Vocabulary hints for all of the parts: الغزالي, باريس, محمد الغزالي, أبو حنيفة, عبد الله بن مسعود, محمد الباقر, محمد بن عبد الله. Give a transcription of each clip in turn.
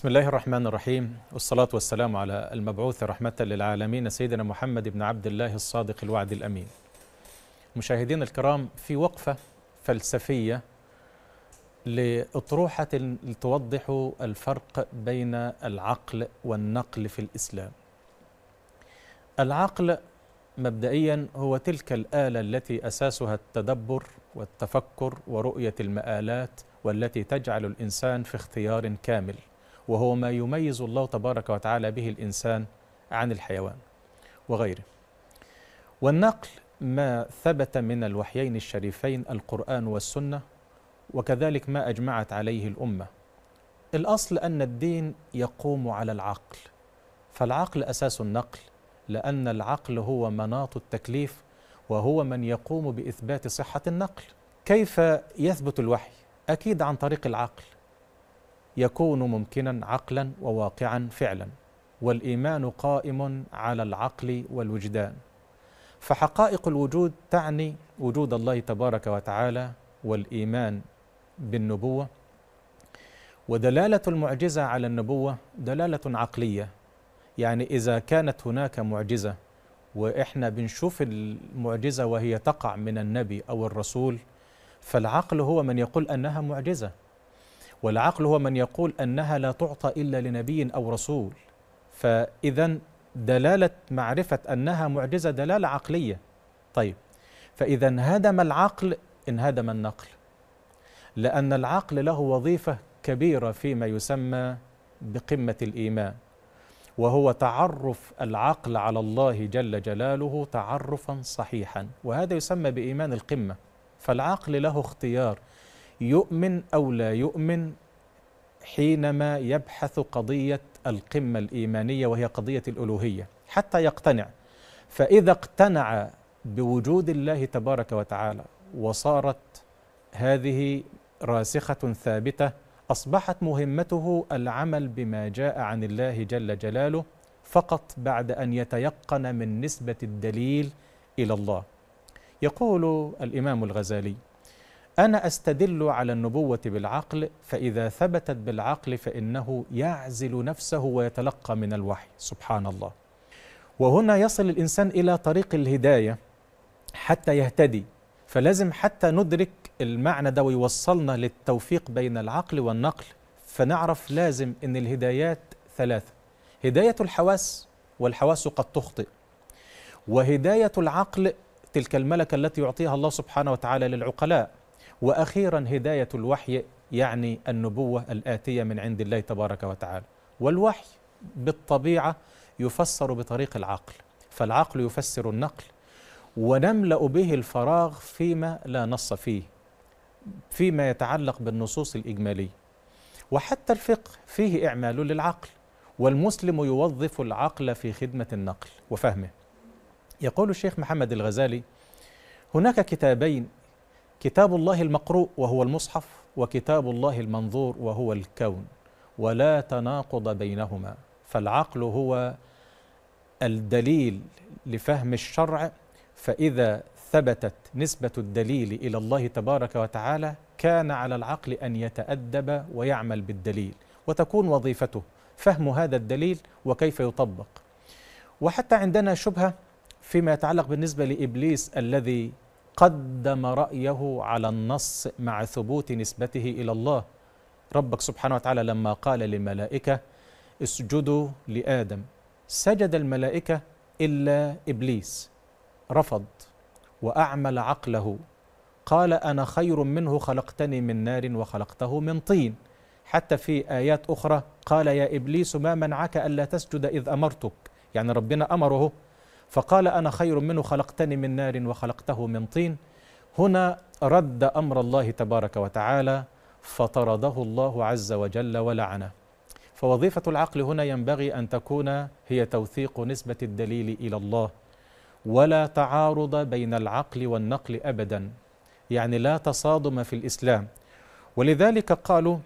بسم الله الرحمن الرحيم، والصلاة والسلام على المبعوث رحمة للعالمين سيدنا محمد بن عبد الله الصادق الوعد الأمين. مشاهدين الكرام، في وقفة فلسفية لأطروحة توضح الفرق بين العقل والنقل في الإسلام. العقل مبدئيا هو تلك الآلة التي أساسها التدبر والتفكر ورؤية المآلات، والتي تجعل الإنسان في اختيار كامل، وهو ما يميز الله تبارك وتعالى به الإنسان عن الحيوان وغيره. والنقل ما ثبت من الوحيين الشريفين القرآن والسنة، وكذلك ما أجمعت عليه الأمة. الأصل أن الدين يقوم على العقل، فالعقل أساس النقل، لأن العقل هو مناط التكليف، وهو من يقوم بإثبات صحة النقل. كيف يثبت الوحي؟ أكيد عن طريق العقل، يكون ممكنا عقلا وواقعا فعلا، والإيمان قائم على العقل والوجدان. فحقائق الوجود تعني وجود الله تبارك وتعالى، والإيمان بالنبوة، ودلالة المعجزة على النبوة دلالة عقلية. يعني إذا كانت هناك معجزة وإحنا بنشوف المعجزة وهي تقع من النبي أو الرسول، فالعقل هو من يقول أنها معجزة، والعقل هو من يقول أنها لا تعطى إلا لنبي أو رسول. فإذا دلالة معرفة أنها معجزة دلالة عقلية. طيب، فإذا انهدم العقل انهدم النقل، لأن العقل له وظيفة كبيرة فيما يسمى بقمة الإيمان، وهو تعرف العقل على الله جل جلاله تعرفا صحيحا، وهذا يسمى بإيمان القمة. فالعقل له اختيار، يؤمن أو لا يؤمن حينما يبحث قضية القمة الإيمانية، وهي قضية الألوهية، حتى يقتنع. فإذا اقتنع بوجود الله تبارك وتعالى، وصارت هذه راسخة ثابتة، أصبحت مهمته العمل بما جاء عن الله جل جلاله فقط، بعد أن يتيقن من نسبة الدليل إلى الله. يقول الإمام الغزالي: أنا أستدل على النبوة بالعقل، فإذا ثبتت بالعقل فإنه يعزل نفسه ويتلقى من الوحي. سبحان الله. وهنا يصل الإنسان إلى طريق الهداية حتى يهتدي، فلازم حتى ندرك المعنى ده ويوصلنا للتوفيق بين العقل والنقل. فنعرف لازم أن الهدايات ثلاثة: هداية الحواس، والحواس قد تخطئ، وهداية العقل تلك الملكة التي يعطيها الله سبحانه وتعالى للعقلاء، وأخيرا هداية الوحي، يعني النبوة الآتية من عند الله تبارك وتعالى. والوحي بالطبيعة يفسر بطريق العقل، فالعقل يفسر النقل، ونملأ به الفراغ فيما لا نص فيه، فيما يتعلق بالنصوص الإجمالية. وحتى الفقه فيه إعمال للعقل، والمسلم يوظف العقل في خدمة النقل وفهمه. يقول الشيخ محمد الغزالي: هناك كتابين، كتاب الله المقروء وهو المصحف، وكتاب الله المنظور وهو الكون، ولا تناقض بينهما. فالعقل هو الدليل لفهم الشرع، فإذا ثبتت نسبة الدليل إلى الله تبارك وتعالى كان على العقل أن يتأدب ويعمل بالدليل، وتكون وظيفته فهم هذا الدليل وكيف يطبق. وحتى عندنا شبهة فيما يتعلق بالنسبة لإبليس الذي قدم رأيه على النص مع ثبوت نسبته إلى الله. ربك سبحانه وتعالى لما قال للملائكة اسجدوا لآدم، سجد الملائكة إلا إبليس، رفض وأعمل عقله، قال أنا خير منه، خلقتني من نار وخلقته من طين. حتى في آيات أخرى قال يا إبليس ما منعك ألا تسجد إذ أمرتك، يعني ربنا أمره، فقال أنا خير منه، خلقتني من نار وخلقته من طين. هنا رد أمر الله تبارك وتعالى، فطرده الله عز وجل ولعنه. فوظيفة العقل هنا ينبغي أن تكون هي توثيق نسبة الدليل إلى الله، ولا تعارض بين العقل والنقل أبدا، يعني لا تصادم في الإسلام. ولذلك قالوا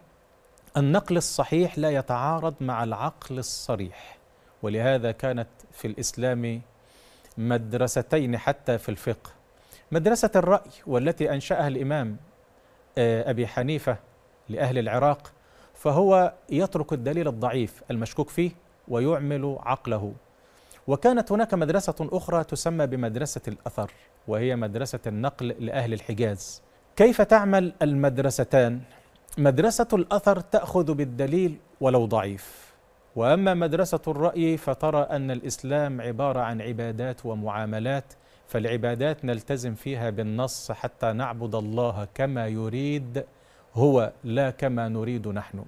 النقل الصحيح لا يتعارض مع العقل الصريح، ولهذا كانت في الإسلام مدرستين حتى في الفقه: مدرسة الرأي، والتي أنشأها الإمام أبي حنيفة لأهل العراق، فهو يترك الدليل الضعيف المشكوك فيه ويعمل عقله. وكانت هناك مدرسة أخرى تسمى بمدرسة الأثر، وهي مدرسة النقل لأهل الحجاز. كيف تعمل المدرستان؟ مدرسة الأثر تأخذ بالدليل ولو ضعيف، وأما مدرسة الرأي فترى أن الإسلام عبارة عن عبادات ومعاملات، فالعبادات نلتزم فيها بالنص حتى نعبد الله كما يريد هو لا كما نريد نحن.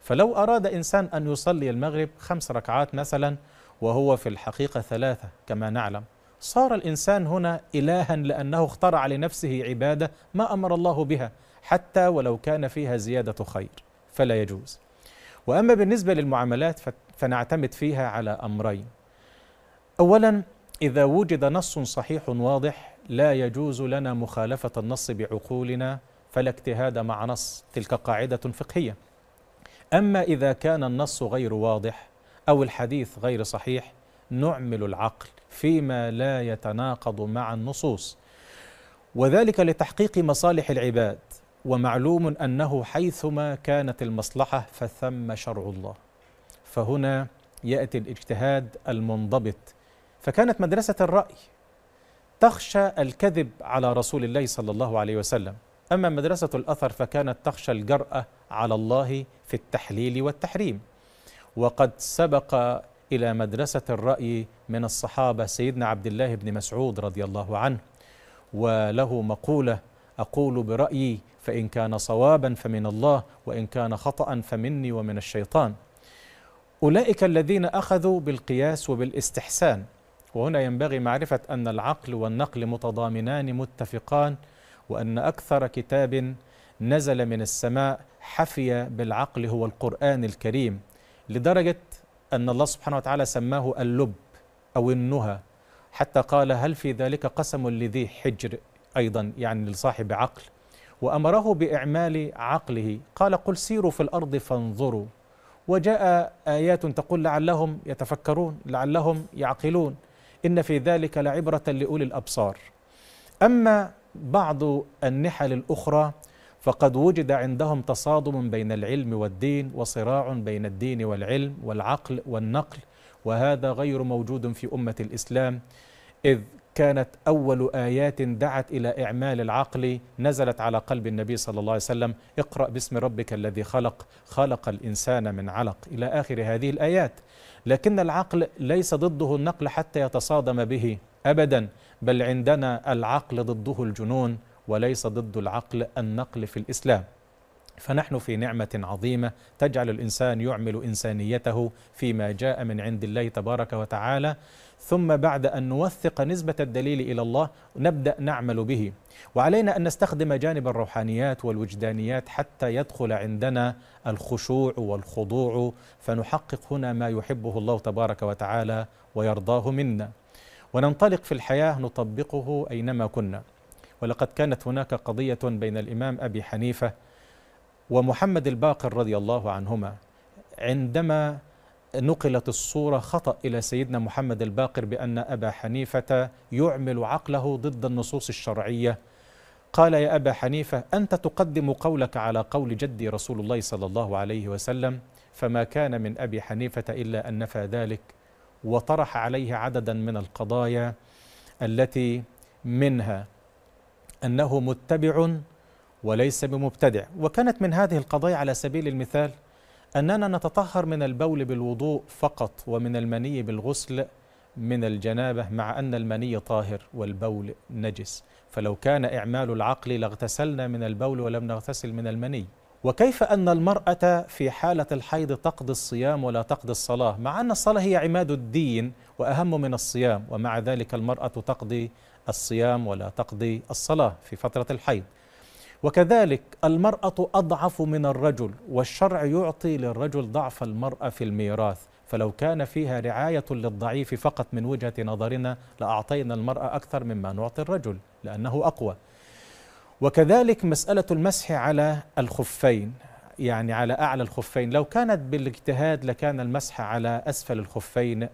فلو أراد إنسان أن يصلي المغرب 5 ركعات مثلا وهو في الحقيقة 3 كما نعلم، صار الإنسان هنا إلها لأنه اخترع لنفسه عبادة ما أمر الله بها حتى ولو كان فيها زيادة خير، فلا يجوز. وأما بالنسبة للمعاملات فنعتمد فيها على أمرين: أولا، إذا وجد نص صحيح واضح لا يجوز لنا مخالفة النص بعقولنا فلا اجتهاد مع نص، تلك قاعدة فقهية. أما إذا كان النص غير واضح أو الحديث غير صحيح نعمل العقل فيما لا يتناقض مع النصوص، وذلك لتحقيق مصالح العباد، ومعلوم أنه حيثما كانت المصلحة فثم شرع الله، فهنا يأتي الاجتهاد المنضبط. فكانت مدرسة الرأي تخشى الكذب على رسول الله صلى الله عليه وسلم، أما مدرسة الأثر فكانت تخشى الجرأة على الله في التحليل والتحريم. وقد سبق إلى مدرسة الرأي من الصحابة سيدنا عبد الله بن مسعود رضي الله عنه، وله مقولة: أقول برأيي فإن كان صوابا فمن الله وإن كان خطأ فمني ومن الشيطان. أولئك الذين أخذوا بالقياس وبالاستحسان. وهنا ينبغي معرفة أن العقل والنقل متضامنان متفقان، وأن أكثر كتاب نزل من السماء حفي بالعقل هو القرآن الكريم، لدرجة أن الله سبحانه وتعالى سماه اللب أو النهى، حتى قال: هل في ذلك قسم لذي حجر، أيضا يعني لصاحب عقل، وأمره بإعمال عقله، قال: قل سيروا في الأرض فانظروا. وجاء آيات تقول لعلهم يتفكرون، لعلهم يعقلون، إن في ذلك لعبرة لأولي الأبصار. أما بعض النحل الأخرى فقد وجد عندهم تصادم بين العلم والدين، وصراع بين الدين والعلم والعقل والنقل، وهذا غير موجود في أمة الإسلام، إذ كانت أول آيات دعت إلى إعمال العقل نزلت على قلب النبي صلى الله عليه وسلم: اقرأ باسم ربك الذي خلق، خلق الإنسان من علق، إلى آخر هذه الآيات. لكن العقل ليس ضده النقل حتى يتصادم به أبدا، بل عندنا العقل ضده الجنون، وليس ضد العقل النقل في الإسلام. فنحن في نعمة عظيمة تجعل الإنسان يعمل إنسانيته فيما جاء من عند الله تبارك وتعالى، ثم بعد أن نوثق نسبة الدليل إلى الله نبدأ نعمل به. وعلينا أن نستخدم جانب الروحانيات والوجدانيات حتى يدخل عندنا الخشوع والخضوع، فنحقق هنا ما يحبه الله تبارك وتعالى ويرضاه منا، وننطلق في الحياة نطبقه أينما كنا. ولقد كانت هناك قضية بين الإمام أبي حنيفة ومحمد الباقر رضي الله عنهما، عندما نقلت الصورة خطأ إلى سيدنا محمد الباقر بأن أبا حنيفة يعمل عقله ضد النصوص الشرعية، قال: يا أبا حنيفة، أنت تقدم قولك على قول جدي رسول الله صلى الله عليه وسلم. فما كان من أبي حنيفة إلا أن نفى ذلك، وطرح عليه عددا من القضايا، التي منها أنه متبع وليس بمبتدع. وكانت من هذه القضايا على سبيل المثال أننا نتطهر من البول بالوضوء فقط، ومن المني بالغسل من الجنابة، مع أن المني طاهر والبول نجس، فلو كان إعمال العقل لاغتسلنا من البول ولم نغتسل من المني. وكيف أن المرأة في حالة الحيض تقضي الصيام ولا تقضي الصلاة، مع أن الصلاة هي عماد الدين وأهم من الصيام، ومع ذلك المرأة تقضي الصيام ولا تقضي الصلاة في فترة الحيض. وكذلك المرأة أضعف من الرجل، والشرع يعطي للرجل ضعف المرأة في الميراث، فلو كان فيها رعاية للضعيف فقط من وجهة نظرنا لأعطينا المرأة أكثر مما نعطي الرجل لأنه أقوى. وكذلك مسألة المسح على الخفين، يعني على أعلى الخفين، لو كانت بالاجتهاد لكان المسح على أسفل الخفين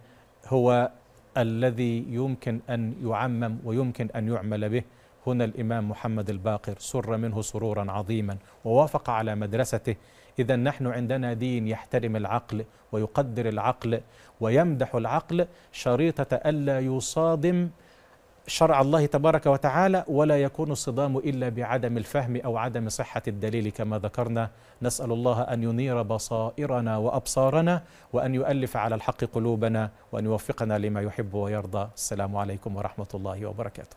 هو الذي يمكن أن يعمم ويمكن أن يعمل به، هنا الإمام محمد الباقر سر منه سرورا عظيما ووافق على مدرسته. إذا نحن عندنا دين يحترم العقل ويقدر العقل ويمدح العقل، شريطة ألا يصادم شرع الله تبارك وتعالى، ولا يكون الصدام إلا بعدم الفهم أو عدم صحة الدليل كما ذكرنا. نسأل الله أن ينير بصائرنا وأبصارنا، وأن يؤلف على الحق قلوبنا، وأن يوفقنا لما يحب ويرضى. السلام عليكم ورحمة الله وبركاته.